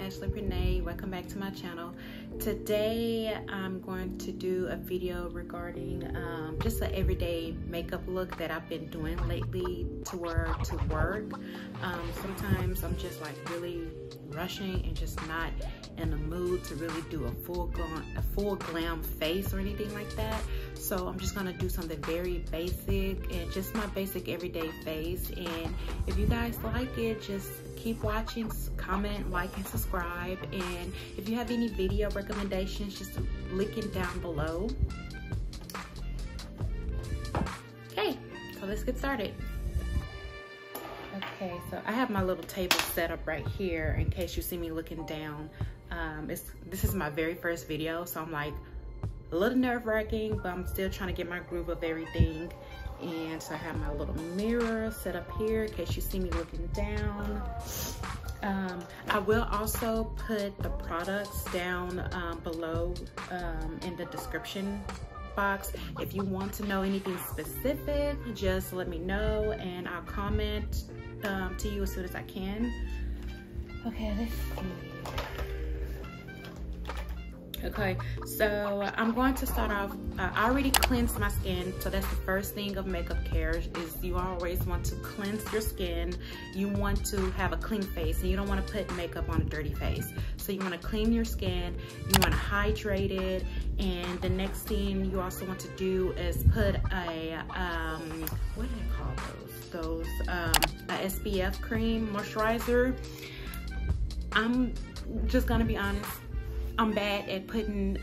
Ashley Renee, welcome back to my channel. Today I'm going to do a video regarding just an everyday makeup look that I've been doing lately to work. Sometimes I'm just like really rushing and just not in the mood to really do a full glam face or anything like that. So I'm just gonna do something very basic and just my basic everyday face. And if you guys like it, just keep watching, comment, like, and subscribe. And if you have any video recommendations, just link it down below. Okay, so let's get started. Okay, so I have my little table set up right here in case you see me looking down. This is my very first video, so I'm like a little nerve-wracking, but I'm still trying to get my groove of everything. And so I have my little mirror set up here in case you see me looking down. I will also put the products down below in the description box. If you want to know anything specific, just let me know and I'll comment to you as soon as I can. Okay, let's see. Okay, so I'm going to start off, I already cleansed my skin, so that's the first thing of makeup care is you always want to cleanse your skin. You want to have a clean face and you don't want to put makeup on a dirty face. So you want to clean your skin, you want to hydrate it, and the next thing you also want to do is put a, what do they call those? A SPF cream moisturizer. I'm just gonna be honest, I'm bad at putting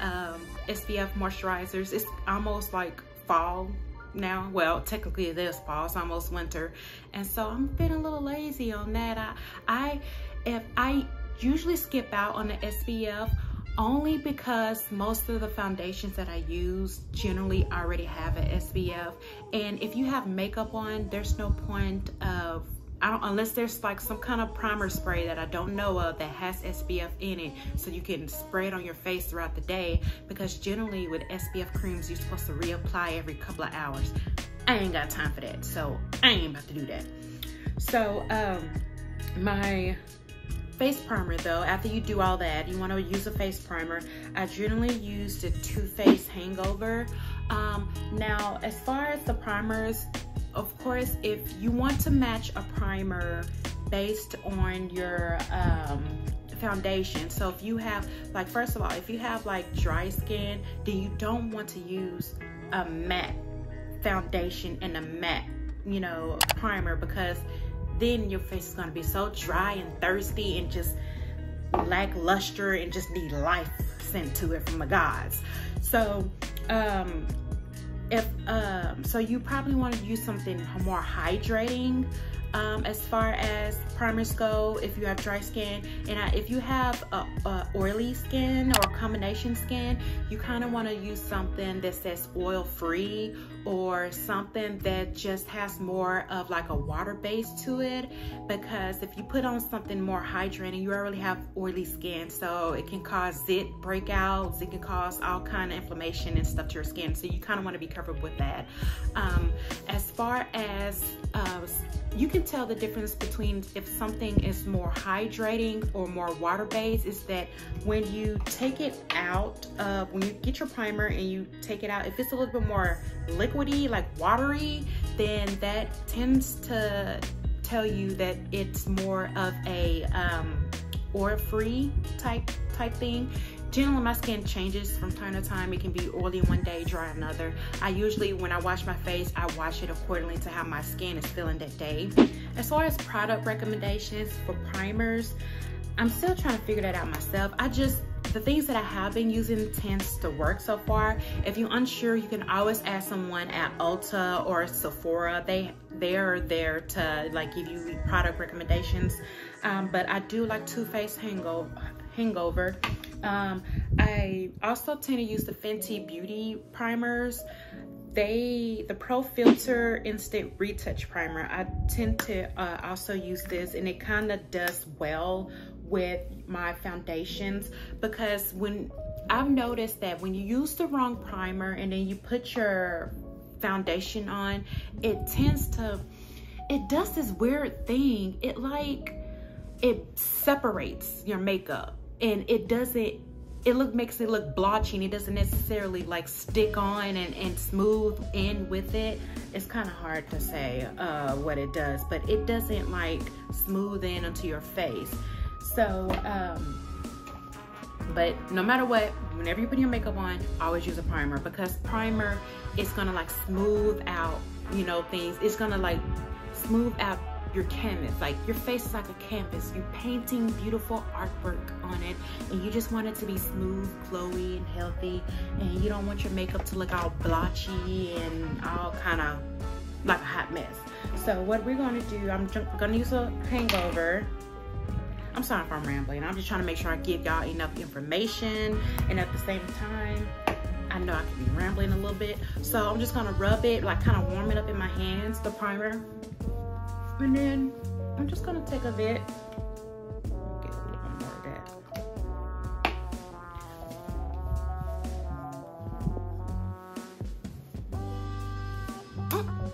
SPF moisturizers. It's almost like fall now. Well, technically it is fall, it's almost winter. And so I'm feeling a little lazy on that. I usually skip out on the SPF only because most of the foundations that I use generally already have an SPF, and if you have makeup on, there's no point of unless there's like some kind of primer spray that I don't know of that has SPF in it, so you can spray it on your face throughout the day, because generally with SPF creams you're supposed to reapply every couple of hours. I ain't got time for that, so I ain't about to do that. So my face primer, though, after you do all that, you want to use a face primer. I generally use the Too Faced Hangover. Now, as far as the primers, of course, if you want to match a primer based on your foundation, so if you have, like, first of all, if you have like dry skin, then you don't want to use a matte foundation and a matte, you know, primer, because then your face is gonna be so dry and thirsty and just lackluster and just need life sent to it from the gods. So so you probably want to use something more hydrating as far as primers go if you have dry skin. And if you have a oily skin or combination skin, you kind of want to use something that says oil free or something that just has more of like a water base to it, because if you put on something more hydrating, you already have oily skin, so it can cause zit breakouts, it can cause all kind of inflammation and stuff to your skin, so you kind of want to be careful with that. As far as you can tell the difference between if something is more hydrating or more water-based is that when you take it out, when you get your primer and you take it out, if it's a little bit more liquidy, like watery, then that tends to tell you that it's more of a oil-free type thing. Generally, my skin changes from time to time. It can be oily one day, dry another. I usually, when I wash my face, I wash it accordingly to how my skin is feeling that day. As far as product recommendations for primers, I'm still trying to figure that out myself. The things that I have been using tends to work so far. If you're unsure, you can always ask someone at Ulta or Sephora. They are there to like give you product recommendations. But I do like Too Faced Hangover. I also tend to use the Fenty Beauty primers. The Pro Filter Instant Retouch Primer, I tend to also use this, and it kind of does well with my foundations, because when I've noticed that when you use the wrong primer and then you put your foundation on, it tends to, it does this weird thing. It like, it separates your makeup and it doesn't, it look, makes it look blotchy and it doesn't necessarily like stick on and smooth in with it. It's kind of hard to say what it does, but it doesn't like smooth in onto your face. So, but no matter what, whenever you put your makeup on, always use a primer, because primer is gonna like smooth out, you know, things. It's gonna like smooth out your canvas. Like your face is like a canvas. You're painting beautiful artwork on it and you just want it to be smooth, glowy and healthy, and you don't want your makeup to look all blotchy and all kind of like a hot mess. So what we're gonna do, I'm gonna use a Hangover. I'm sorry if I'm rambling. I'm just trying to make sure I give y'all enough information, and at the same time, I know I could be rambling a little bit. So I'm just gonna rub it, like kind of warm it up in my hands, the primer. And then I'm just gonna take a bit. Get a little bit more of that. I'm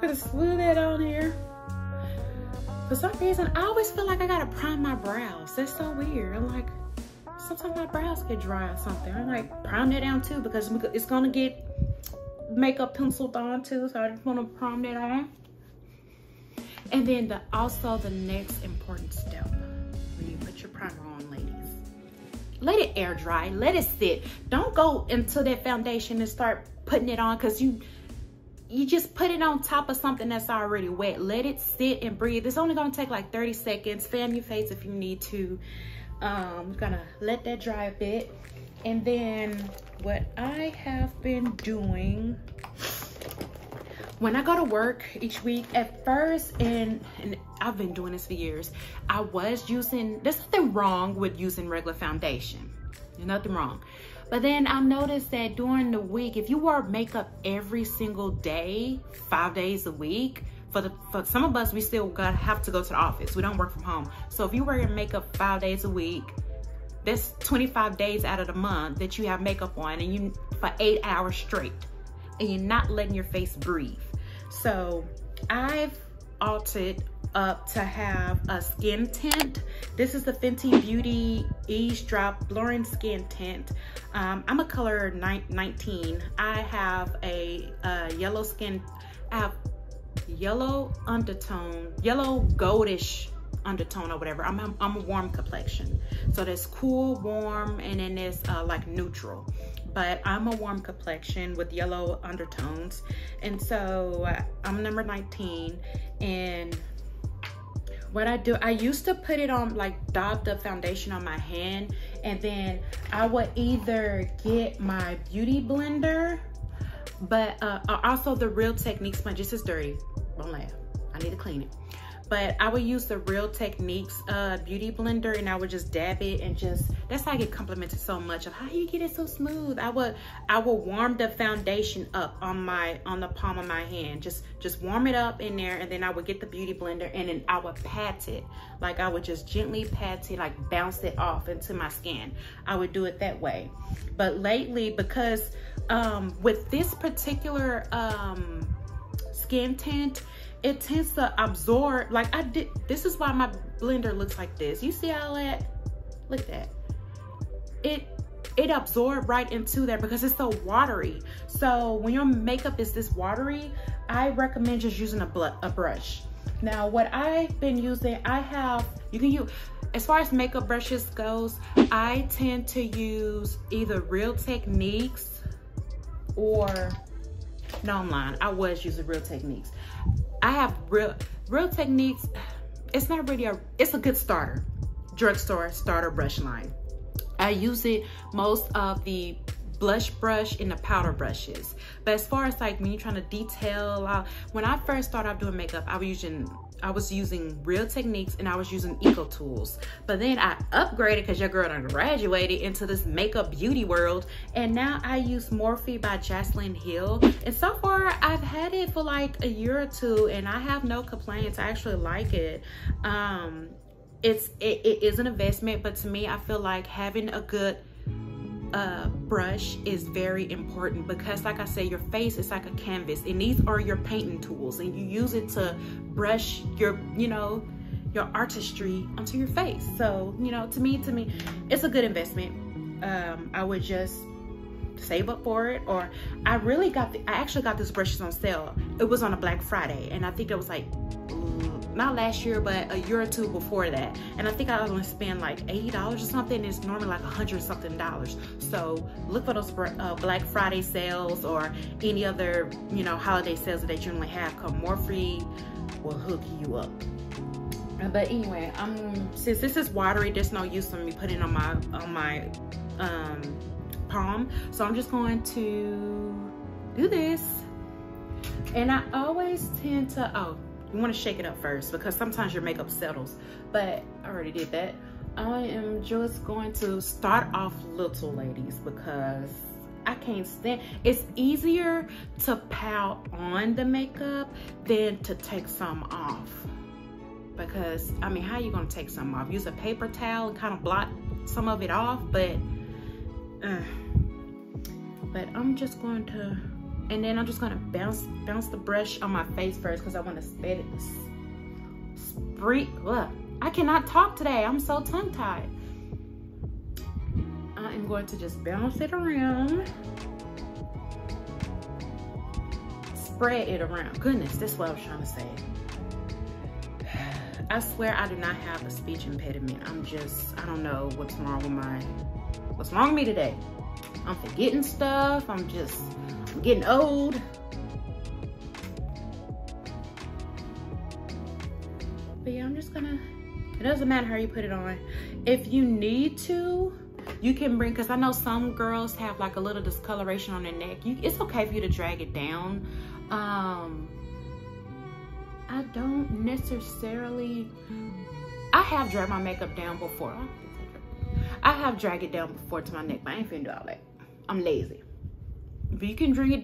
gonna smooth that on here. For some reason, I always feel like I gotta prime my brows. That's so weird. I'm like, sometimes my brows get dry or something. I'm like, prime that down too, because it's gonna get makeup penciled on too, so I just wanna prime that on. And then also the next important step, when you put your primer on, ladies, let it air dry, let it sit. Don't go into that foundation and start putting it on, because you just put it on top of something that's already wet. Let it sit and breathe. It's only gonna take like 30 seconds. Fan your face if you need to. Gonna let that dry a bit. And then what I have been doing when I go to work each week, at first, and I've been doing this for years, I was using, there's nothing wrong with using regular foundation. There's nothing wrong. But then I noticed that during the week, if you wear makeup every single day, 5 days a week, for some of us, we still have to go to the office. We don't work from home. So if you wear your makeup 5 days a week, that's 25 days out of the month that you have makeup on, and you for 8 hours straight, and you're not letting your face breathe. So I've altered up to have a skin tint. This is the Fenty Beauty Eaze Drop Blurring Skin Tint. I'm a color 19. I have a yellow skin. I have yellow undertone, yellow goldish undertone or whatever. I'm a warm complexion, so there's cool, warm, and then there's like neutral. But I'm a warm complexion with yellow undertones, and so I'm number 19. And what I do, I used to put it on like daubed up foundation on my hand, and then I would either get my beauty blender, but also the Real Techniques sponge. This is dirty, don't laugh, I need to clean it. But I would use the Real Techniques beauty blender, and I would just dab it, and just, that's how I get complimented so much of how you get it so smooth. I would warm the foundation up on the palm of my hand, just warm it up in there, and then I would get the beauty blender, and then I would pat it. Like I would just gently pat it, like bounce it off into my skin. I would do it that way. But lately, because with this particular skin tint, it tends to absorb, like I did. This is why my blender looks like this. You see all that? Look at that. It absorbed right into there because it's so watery. So when your makeup is this watery, I recommend just using a brush. Now what I've been using, I have, you can use, as far as makeup brushes goes, I tend to use either Real Techniques or, no, I'm lying, I was using Real Techniques. I have Real Techniques. It's not really it's a good starter, drugstore starter brush line. I use it most of the blush brush and the powder brushes. But as far as like when you're trying to detail, when I first started off doing makeup, I was using Real Techniques, and I was using Eco Tools. But then I upgraded, because your girl done graduated into this makeup beauty world, and now I use Morphe by Jaclyn Hill. And so far, I've had it for like a year or two, and I have no complaints. I actually like it. it is an investment, but to me, I feel like having a good brush is very important, because like I said, your face is like a canvas, and these are your painting tools, and you use it to brush your, you know, your artistry onto your face. So, you know, to me, it's a good investment. I would just save up for it. Or I actually got this brushes on sale. It was on a Black Friday, and I think it was like not last year, but a year or two before that, and I think I was gonna spend like $80 or something. It's normally like $100 something. So look for those Black Friday sales, or any other, you know, holiday sales that they generally have. Come Morphe will hook you up. But anyway, since this is watery, there's no use in me putting it on my palm. So I'm just going to do this, and I always tend to, oh, you want to shake it up first, because sometimes your makeup settles, but I already did that. I am just going to start off little, ladies, because I can't stand, it's easier to pile on the makeup than to take some off. Because, I mean, how are you gonna take some off? Use a paper towel and kind of blot some of it off, but I'm just going to, and then I'm just gonna bounce the brush on my face first, because I want to spread it. I cannot talk today. I'm so tongue-tied. I am going to just bounce it around. Spread it around. Goodness, that's what I was trying to say. I swear I do not have a speech impediment. I'm just, I don't know what's wrong with me today. I'm forgetting stuff. I'm getting old. But yeah, I'm just gonna, it doesn't matter how you put it on. If you need to, you can bring, because I know some girls have like a little discoloration on their neck. It's okay for you to drag it down. I don't necessarily, I have dragged my makeup down before. I have dragged it down before to my neck, but I ain't finna do all that. I'm lazy. But you can bring it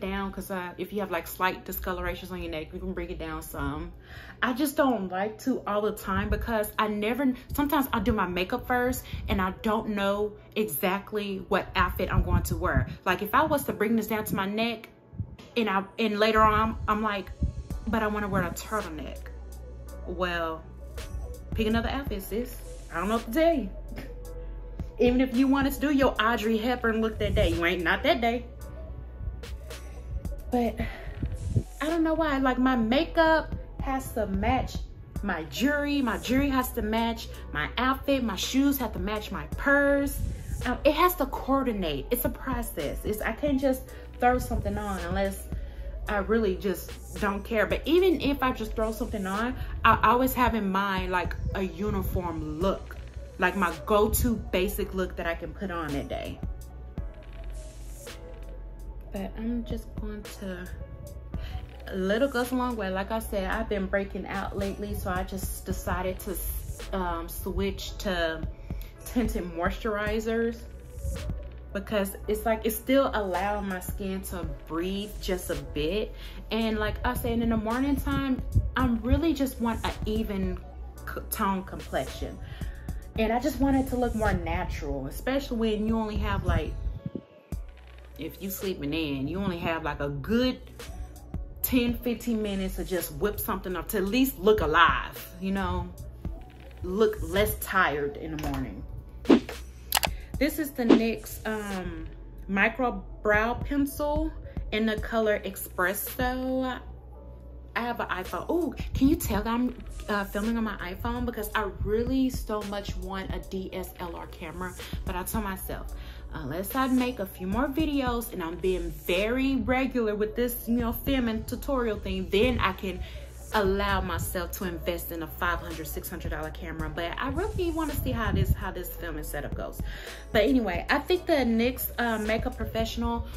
down, because if you have like slight discolorations on your neck, you can bring it down some. I just don't like to all the time, because sometimes I'll do my makeup first and I don't know exactly what outfit I'm going to wear. Like if I was to bring this down to my neck and later on I'm like, but I want to wear a turtleneck. Well, pick another outfit, sis. I don't know what to tell you. Even if you wanted to do your Audrey Hepburn look that day, you ain't, not that day. But I don't know why, like my makeup has to match my jewelry has to match my outfit, my shoes have to match my purse. It has to coordinate. It's a process. I can't just throw something on unless I really just don't care. But even if I just throw something on, I always have in mind like a uniform look, like my go-to basic look that I can put on that day. But I'm just going to, a little goes a long way. Like I said, I've been breaking out lately, so I just decided to switch to tinted moisturizers, because it's like, it still allowed my skin to breathe just a bit. And like I said, in the morning time, I really just want an even tone complexion. And I just want it to look more natural, especially when you only have like, if you sleeping in, you only have like a good 10-15 minutes to just whip something up to at least look alive, you know, look less tired in the morning. This is the NYX Micro Brow Pencil in the color Espresso. I have an iPhone. Oh, can you tell that I'm filming on my iPhone? Because I really so much want a DSLR camera, but I told myself, unless I make a few more videos and I'm being very regular with this, you know, filming tutorial thing, then I can allow myself to invest in a $500-$600 camera. But I really want to see how this filming setup goes. But anyway, I think the NYX Makeup Professional,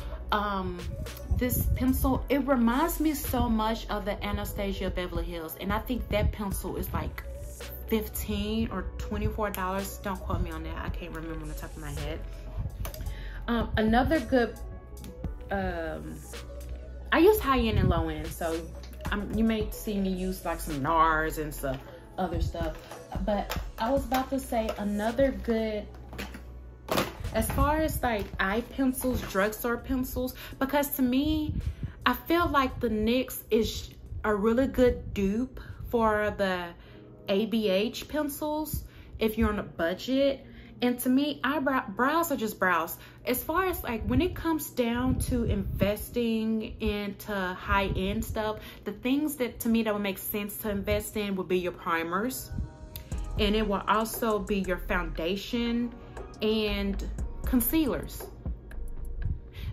this pencil, it reminds me so much of the Anastasia Beverly Hills, and I think that pencil is like $15 or $24. Don't quote me on that. I can't remember on the top of my head. Another good, I use high end and low end, so you may see me use like some NARS and some other stuff. But I was about to say another good, as far as like eye pencils, drugstore pencils, because to me, I feel like the NYX is a really good dupe for the ABH pencils if you're on a budget. And to me, brows are just brows. As far as like when it comes down to investing into high-end stuff, the things that to me that would make sense to invest in would be your primers. And it will also be your foundation and concealers.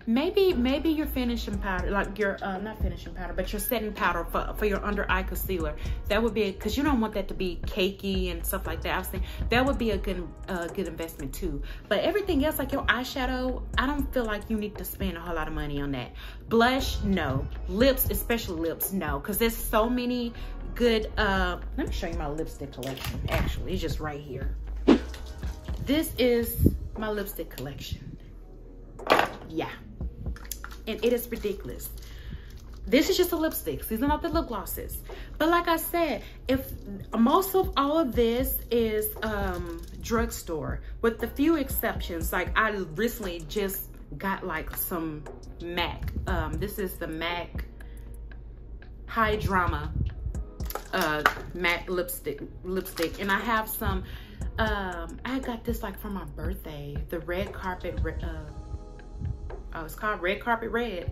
Maybe your finishing powder, like your, not finishing powder, but your setting powder for your under eye concealer. That would be, because you don't want that to be cakey and stuff like that. I was thinking that would be a good investment too. But everything else, like your eyeshadow, I don't feel like you need to spend a whole lot of money on that. Blush, no. Lips, especially lips, no. Because there's so many good, let me show you my lipstick collection, actually. It's just right here. This is my lipstick collection. Yeah. And it is ridiculous. This is just the lipsticks. These are not the lip glosses. But like I said, if most of all of this is drugstore, with the few exceptions, like I recently just got like some Mac. This is the Mac High Drama Matte lipstick, and I have some. I got this like for my birthday. The red carpet. Oh, it's called Red Carpet Red.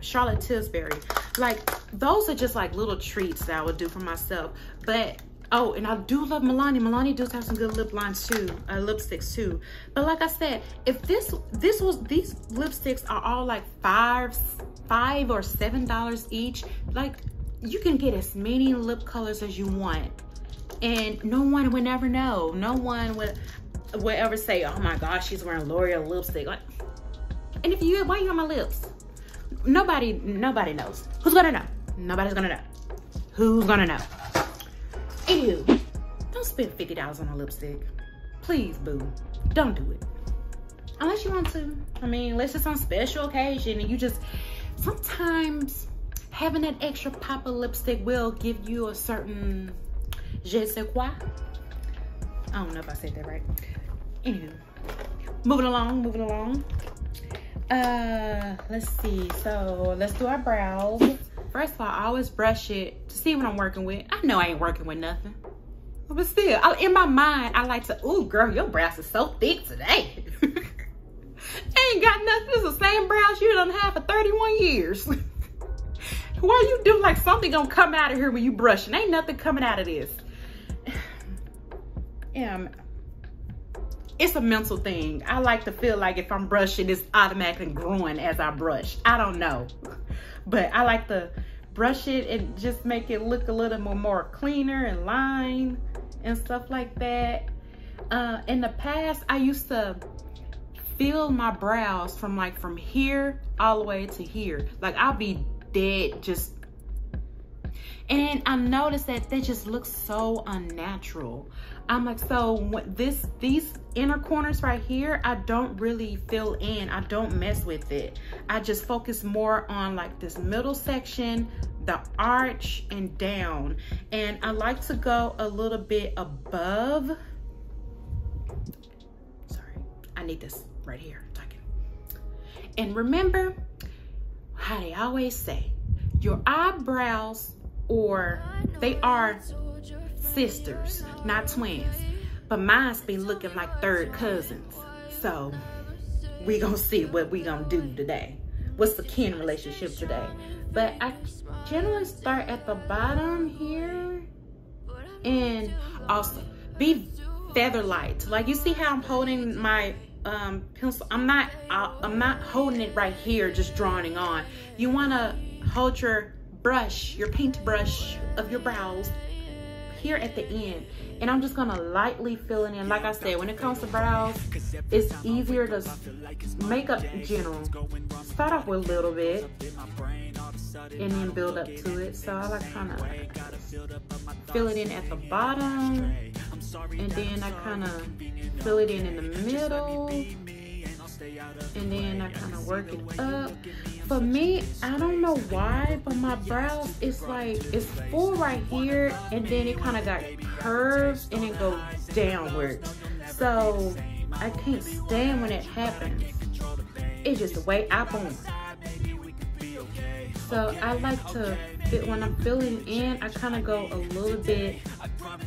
Charlotte Tilbury. Like, those are just like little treats that I would do for myself. But, oh, and I do love Milani. Milani does have some good lip lines too, lipsticks too. But like I said, if this was, these lipsticks are all like five or $7 each. Like, you can get as many lip colors as you want. And no one would ever know. No one would ever say, oh my gosh, she's wearing L'Oreal lipstick. Like, and if you, why are you on my lips? Nobody knows. Who's gonna know? Nobody's gonna know. Who's gonna know? Ew, don't spend $50 on a lipstick. Please, boo, don't do it. Unless you want to. I mean, unless it's on special occasion and you just, sometimes having that extra pop of lipstick will give you a certain je sais quoi. I don't know if I said that right. Anywho, moving along. Let's see. So let's do our brows. First of all, I always brush it to see what I'm working with. I know I ain't working with nothing, but still, in my mind, I like to. Ooh, girl, your brows are so thick today. Ain't got nothing. It's the same brows you done had for 31 years. Why you do like something gonna come out of here when you brushing? Ain't nothing coming out of this. It's a mental thing. I like to feel like if I'm brushing, it's automatically growing as I brush. I don't know, but I like to brush it and just make it look a little more cleaner and lined and stuff like that. In the past, I used to fill my brows from here all the way to here. Like I'll be dead just, and I noticed that they just look so unnatural. I'm like, so what, these inner corners right here, I don't really fill in. I don't mess with it. I just focus more on like this middle section, the arch and down. And I like to go a little bit above. Sorry, I need this right here. And remember how they always say, your eyebrows they are sisters, not twins, but mine's been looking like third cousins. So we gonna see what we gonna do today. What's the kin relationship today? But I generally start at the bottom here, and also be feather light. Like you see how I'm holding my pencil. I'm not holding it right here, just drawing on. You wanna hold your brush, your paintbrush of your brows here at the end, and I'm just gonna lightly fill it in. Like I said, when it comes to brows, it's easier to make up in general. Start off with a little bit and then build up to it. So I like kind of fill it in at the bottom, and then I kind of fill it in the middle, and then I kind of work it up. For me, I don't know why, but my brows, it's like, it's full right here, and then it kind of got curved and it goes downward. So I can't stand when it happens. It's just the way I boom. So I like to, when I'm filling in, I kind of go a little bit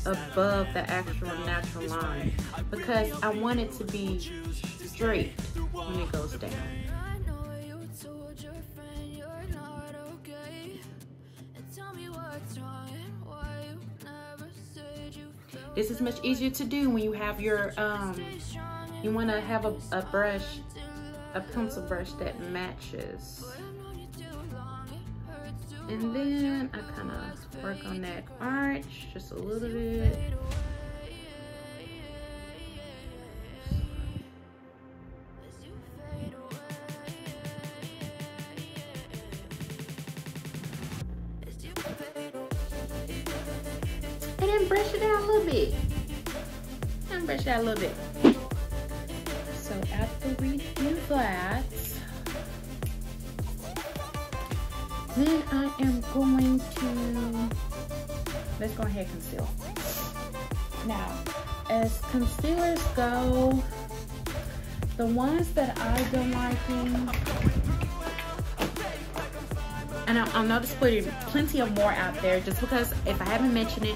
above the actual natural line because I want it to be straight when it goes down. This is much easier to do when you have your, you want to have a brush, a pencil brush that matches. And then I kind of work on that arch just a little bit. And then brush it out a little bit. And brush it out a little bit. So after we do that, then I am going to, let's go ahead and conceal. Now, as concealers go, the ones that I've been liking, and I noticed putting plenty of more out there, just because if I haven't mentioned it,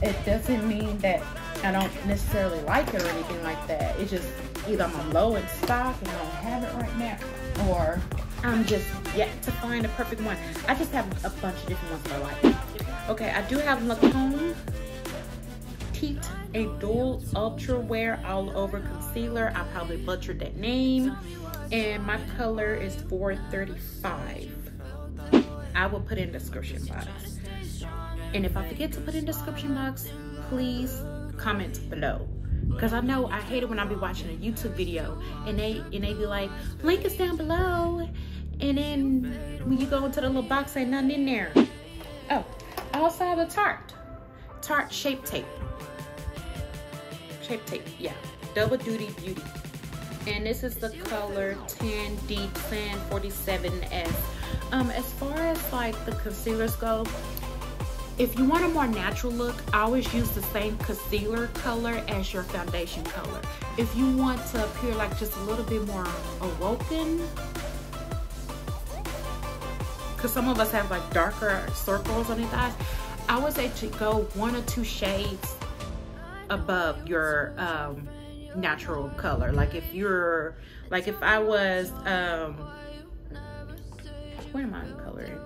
it doesn't mean that I don't necessarily like it or anything like that. It's just either I'm low in stock and I don't have it right now, or I'm just yet to find the perfect one. I just have a bunch of different ones that I like. Okay, I do have Lancôme Teint Idole Ultra Wear All Over Concealer. I probably butchered that name. And my color is 435. I will put in the description box. And if I forget to put in the description box, please comment below. Because I know I hate it when I be watching a YouTube video and they be like, link is down below, and then when you go into the little box, ain't nothing in there. Oh, I also have a Tarte Shape Tape. Shape Tape, yeah. Double Duty Beauty. And this is the color 10D1047S. As far as like the concealers go, if you want a more natural look, I always use the same concealer color as your foundation color. If you want to appear like just a little bit more awoken, because some of us have like darker circles on your thighs, I would say to go 1 or 2 shades above your natural color. Like if you're, like if I was, what am I coloring?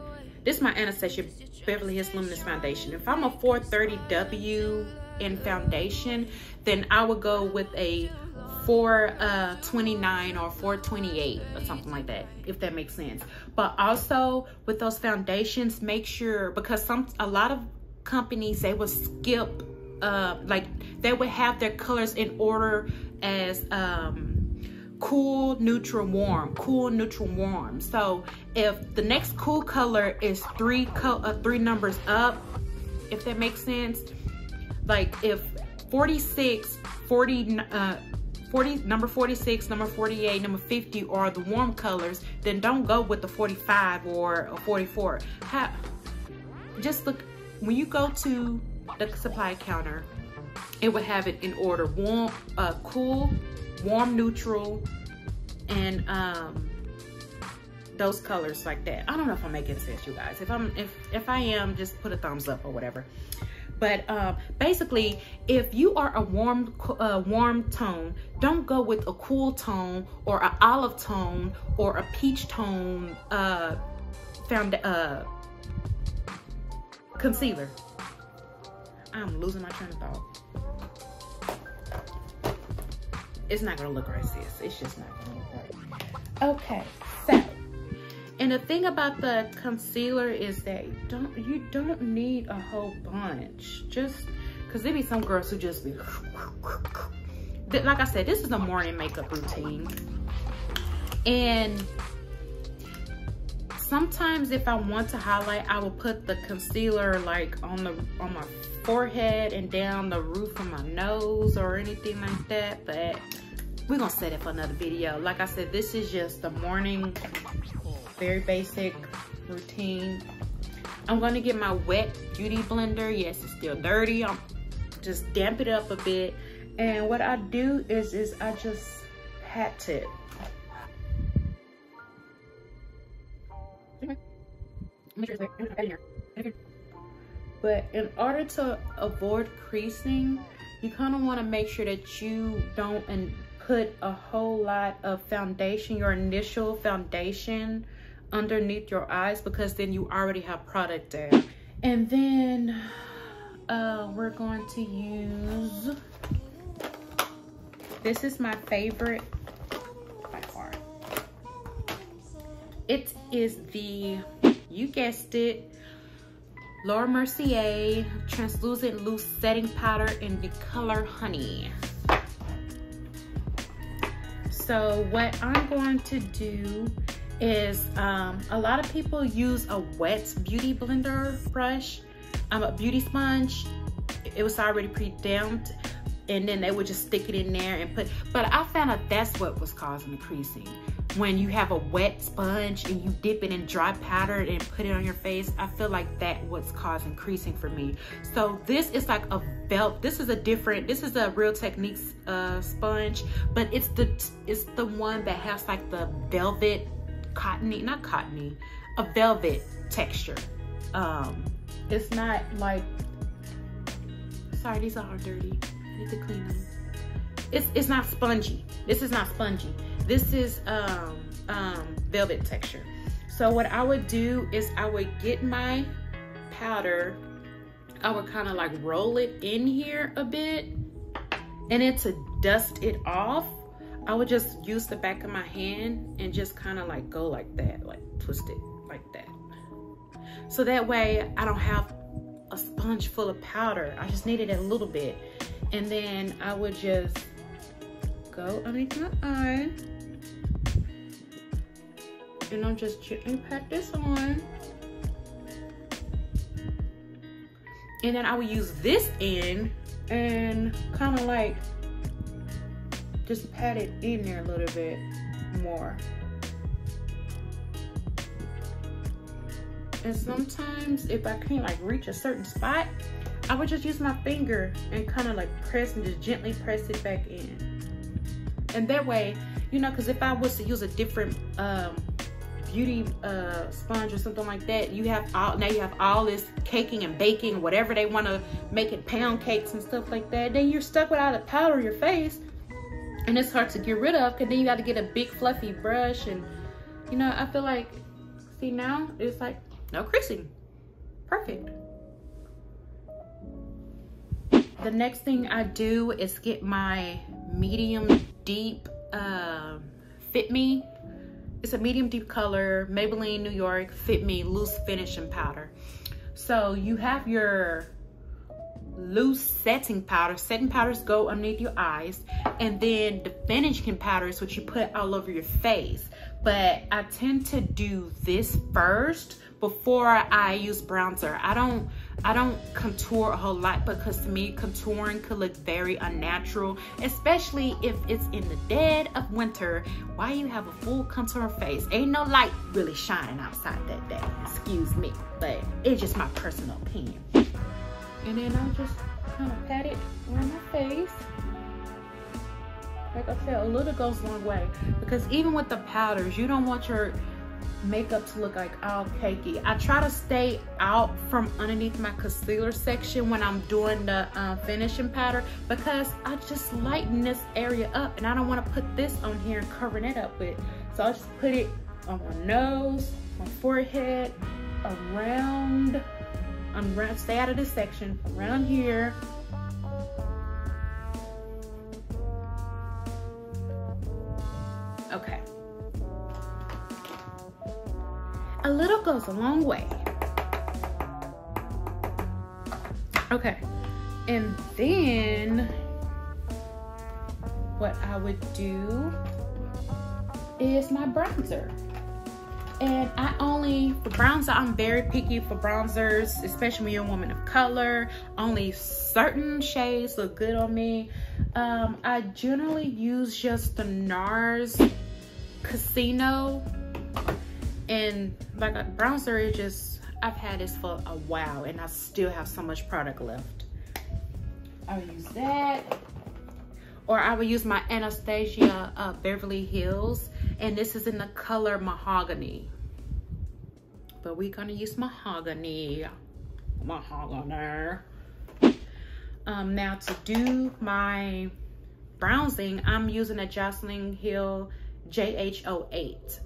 This is my Anastasia Beverly Hills Luminous Foundation. If I'm a 430W in foundation, then I would go with a 429 or 428 or something like that, if that makes sense. But also with those foundations, make sure, because a lot of companies, they will skip, like they would have their colors in order as cool, neutral, warm. Cool, neutral, warm. So if the next cool color is three numbers up, if that makes sense, like if 46, number 48, number 50 are the warm colors, then don't go with the 45 or 44. Just look, when you go to the supply counter, it will have it in order: warm, cool, warm, neutral, and those colors like that. I don't know if I'm making sense, you guys. If I am, just put a thumbs up or whatever. But basically, if you are a warm tone, don't go with a cool tone or an olive tone or a peach tone concealer. I'm losing my train of thought. It's not gonna look right, sis. It's just not gonna look right. Okay, so, and the thing about the concealer is that you don't need a whole bunch. Just, cause there be some girls who just be, like I said, this is a morning makeup routine. And sometimes if I want to highlight, I will put the concealer like on my forehead and down the roof of my nose or anything like that, but we're gonna set it for another video. Like I said, this is just the morning, very basic routine. I'm gonna get my wet beauty blender. Yes, it's still dirty. I'm just damp it up a bit. And what I do is I just pat it. But in order to avoid creasing, you kind of want to make sure that you don't put a whole lot of foundation, your initial foundation, underneath your eyes, because then you already have product there. And then we're going to use, this is my favorite by far. It is the, you guessed it, Laura Mercier Translucent Loose Setting Powder in the color Honey. So what I'm going to do is, a lot of people use a wet beauty blender brush, a beauty sponge. It was already pre-damped, and then they would just stick it in there and put, but I found out that's what was causing the creasing. When you have a wet sponge and you dip it in dry powder and put it on your face, I feel like that was causing creasing for me. So this is like a felt, this is a Real Techniques sponge, but it's the one that has like the velvet, cottony, not cottony, a velvet texture. It's not like, sorry, these are all dirty, I need to clean them. It's not spongy, this is not spongy. This is velvet texture. So what I would do is I would get my powder, I would kind of like roll it in here a bit, and then to dust it off, I would just use the back of my hand and just kind of like go like that, like twist it like that. So that way I don't have a sponge full of powder. I just needed a little bit. And then I would just go underneath my eye. And I'll just gently pat this on. And then I will use this end and kind of like just pat it in there a little bit more. And sometimes if I can't like reach a certain spot, I would just use my finger and kind of like press and just gently press it back in. And that way, you know, because if I was to use a different beauty sponge or something like that, you have all, now you have all this caking and baking, whatever they want to make it, pound cakes and stuff like that. Then you're stuck with all the powder on your face, and it's hard to get rid of, because then you got to get a big fluffy brush. And you know, I feel like, see, now it's like no creasing, perfect. The next thing I do is get my medium deep Fit Me. It's a medium deep color, Maybelline New York Fit Me Loose Finishing Powder. So you have your loose setting powder. Setting powders go underneath your eyes, and then the finishing powder is what you put all over your face. But I tend to do this first before I use bronzer. I don't contour a whole lot, because to me contouring could look very unnatural, especially if it's in the dead of winter. Why you have a full contour face? Ain't no light really shining outside that day. Excuse me, but it's just my personal opinion. And then I'll just kind of pat it on my face. Like I said, a little goes a long way, because even with the powders, you don't want your makeup to look like all cakey. I try to stay out from underneath my concealer section when I'm doing the finishing powder, because I just lighten this area up, and I don't want to put this on here and cover it up with. So I'll just put it on my nose, my forehead, around, stay out of this section, around here. Okay. A little goes a long way. Okay. And then what I would do is my bronzer. And I only, for bronzer, I'm very picky for bronzers, especially when you're a woman of color. Only certain shades look good on me. I generally use just the NARS Casino. And like a bronzer, it just, I've had this for a while and I still have so much product left. I'll use that. Or I would use my Anastasia Beverly Hills, and this is in the color Mahogany. But we're gonna use Mahogany. Mahogany. Now to do my bronzing, I'm using a Jaclyn Hill JH08.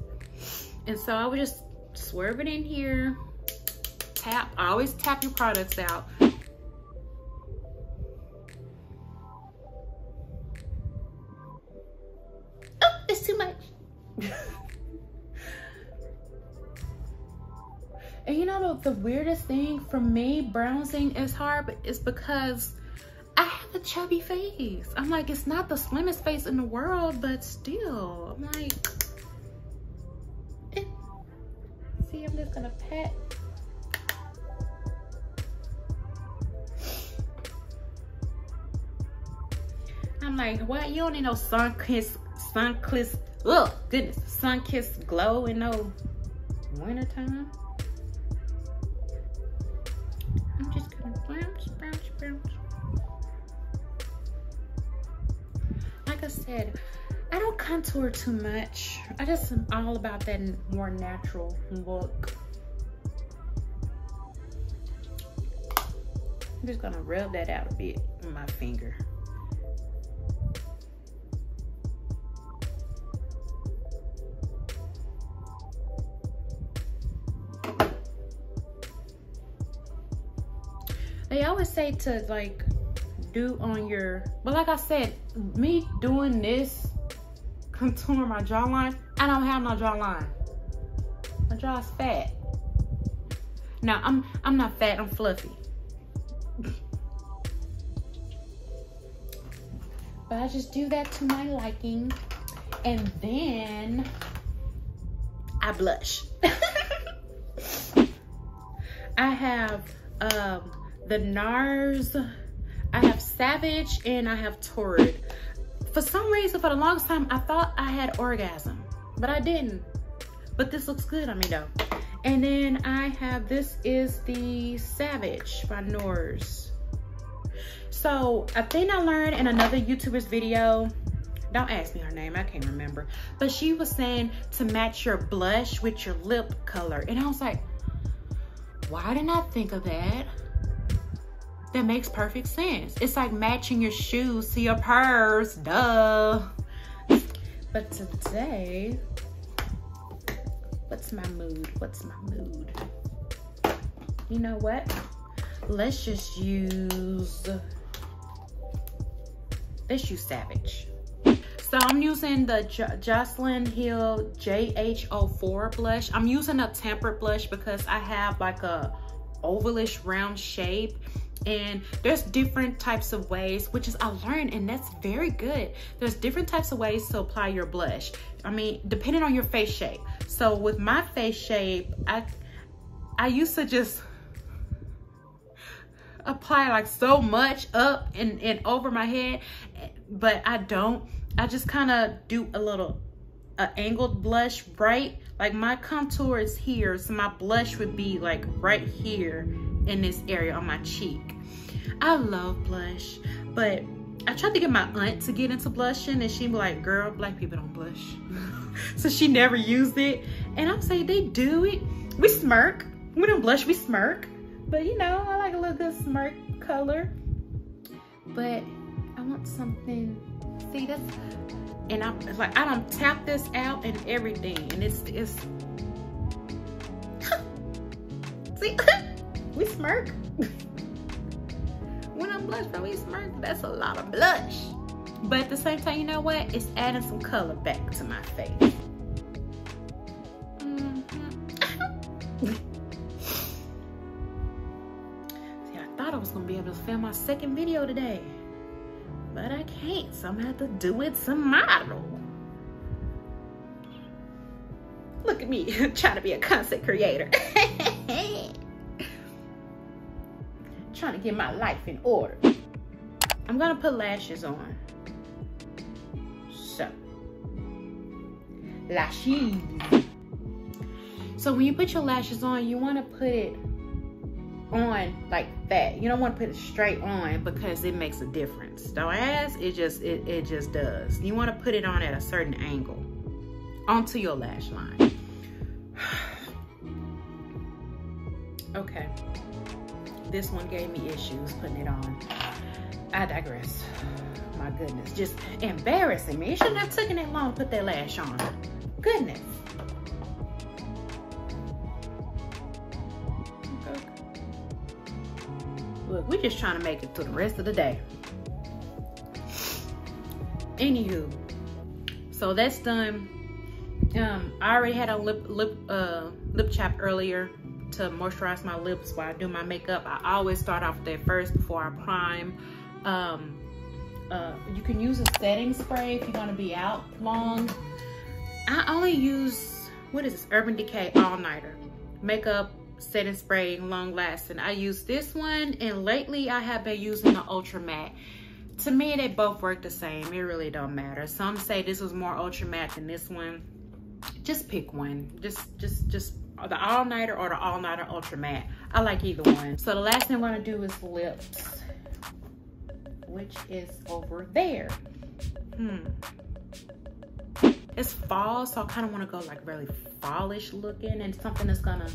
And so I would just swerve it in here, tap, always tap your products out. Too much. And you know the weirdest thing for me, bronzing is hard, but it's because I have a chubby face. I'm like, it's not the slimmest face in the world, but still, I'm like, eh. See, I'm just gonna pat. I'm like, what? You don't need no sun-kissed, oh goodness, sun-kissed glow in no winter time. I'm just gonna bounce. Like I said, I don't contour too much. I just am all about that more natural look. I'm just gonna rub that out a bit with my finger. They always say to like do on your, but like I said, me doing this, contouring my jawline, I don't have no jawline. My jaw is fat. No, I'm not fat, I'm fluffy. But I just do that to my liking, and then I blush. I have the NARS, I have Savage and I have Torrid. For some reason, for the longest time, I thought I had orgasm, but I didn't. But this looks good on me though. And then I have, this is the Savage by NARS. So a thing I learned in another YouTuber's video, don't ask me her name, I can't remember, but she was saying to match your blush with your lip color. And I was like, why didn't I think of that? That makes perfect sense. It's like matching your shoes to your purse, duh. But today, what's my mood? What's my mood? You know what? Let's just use, Savage. So I'm using the Jaclyn Hill JH04 blush. I'm using a tempered blush because I have like a ovalish round shape. And there's different types of ways, which is I learned, and that's very good. There's different types of ways to apply your blush. I mean, depending on your face shape. So with my face shape, I used to just apply like so much up and over my head, but I don't. I just kind of do a little angled blush right, like my contour is here, so my blush would be like right here in this area on my cheek. I love blush, but I tried to get my aunt to get into blushing and she'd be like, girl, black people don't blush. So she never used it. And I'm saying they do it. We smirk. We don't blush, we smirk. But you know, I like a little good smirk color. But I want something, see this? And I'm like, I don't tap this out and everything. And it's, see? We smirk. When I blush, but we smirk. That's a lot of blush. But at the same time, you know what? It's adding some color back to my face. Mm-hmm. See, I thought I was gonna be able to film my second video today, but I can't. So I'm gonna have to do it tomorrow. Look at me trying to be a content creator. Trying to get my life in order. I'm gonna put lashes on. So, lashes. So when you put your lashes on, you wanna put it on like that. You don't want to put it straight on because it makes a difference. Don't ask, it just does. You want to put it on at a certain angle onto your lash line. Okay, this one gave me issues putting it on. I digress. My goodness, just embarrassing me. It shouldn't have taken that long to put that lash on. Goodness. Look, we're just trying to make it through the rest of the day. Anywho, so that's done. I already had a lip chap earlier to moisturize my lips while I do my makeup. I always start off with that first before I prime. You can use a setting spray if you're gonna be out long. I only use, what is this? Urban Decay All Nighter makeup setting spray, long lasting. I use this one, and lately I have been using the Ultra Matte. To me, they both work the same. It really don't matter. Some say this was more Ultra Matte than this one. Just pick one. Just the All Nighter or the All Nighter Ultra Matte. I like either one. So the last thing I'm gonna do is lips, which is over there. It's fall, so I kind of want to go like really fallish looking, and something that's gonna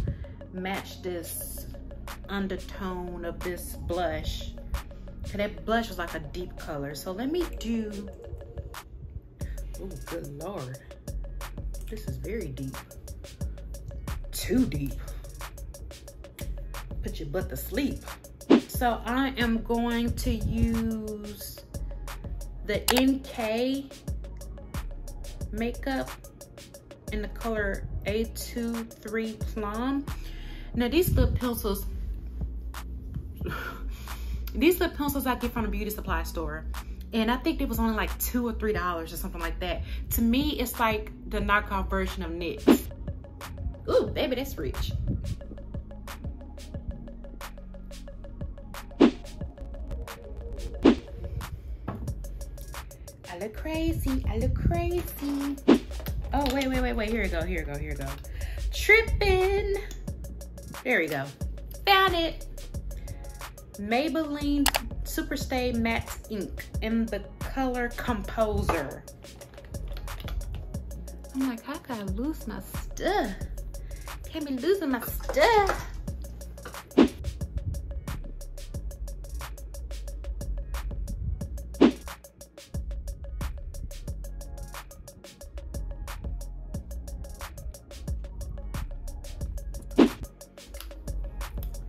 match this undertone of this blush. So that blush was like a deep color. So let me do, oh good Lord, this is very deep. Too deep. Put your butt to sleep. So I am going to use the NK Makeup in the color A23 Plum. Now these little pencils, these little pencils I get from the beauty supply store, and I think it was only like $2 or $3 or something like that. To me, it's like the knockoff version of NYX. Ooh, baby, that's rich. I look crazy, I look crazy. Oh, wait, here we go. Tripping. There we go. Found it. Maybelline Superstay Matte Ink in the color Composer. I'm like, how can I lose my stuff? Can't be losing my stuff.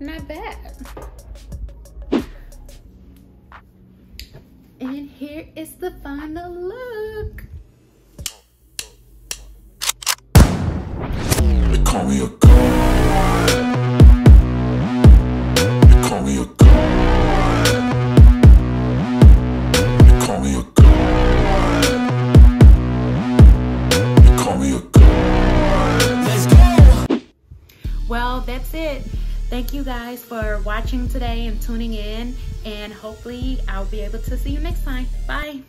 Not bad. And here is the final look. They call me a god. They call me a god. They call me a god. They call me a god. Let's go. Well, that's it. Thank you guys for watching today and tuning in, and hopefully I'll be able to see you next time. Bye.